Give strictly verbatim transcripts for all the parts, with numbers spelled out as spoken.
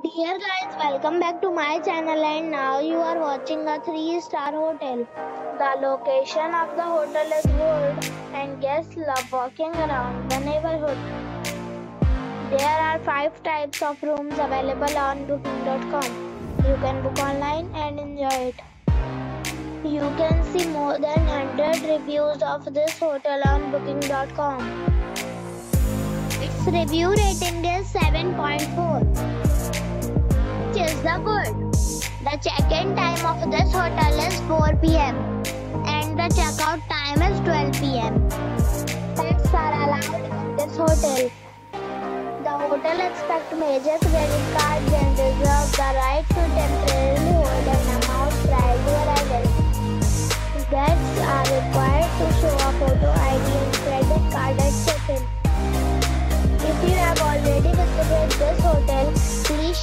Dear guys, welcome back to my channel, and now you are watching a three star hotel. The location of the hotel is good and guests love walking around the neighborhood. There are five types of rooms available on booking dot com. You can book online and enjoy it. You can see more than one hundred reviews of this hotel on booking dot com. Its review rating is seven point four. Is the good. The check-in time of this hotel is four p m and the check-out time is twelve p m Pets are allowed in this hotel. The hotel accepts major credit cards and reserves the right to temporarily hold an amount prior to arrival. Guests are required to show a photo I D and credit card at check-in. If you have already visited this hotel, please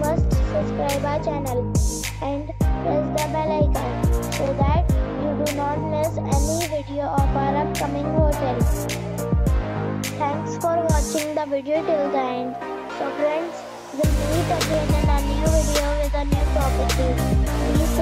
must subscribe our channel and press the bell icon so that you do not miss any video of our upcoming hotel. Thanks for watching the video till the end. So friends, we'll meet again in a new video with a new property. Please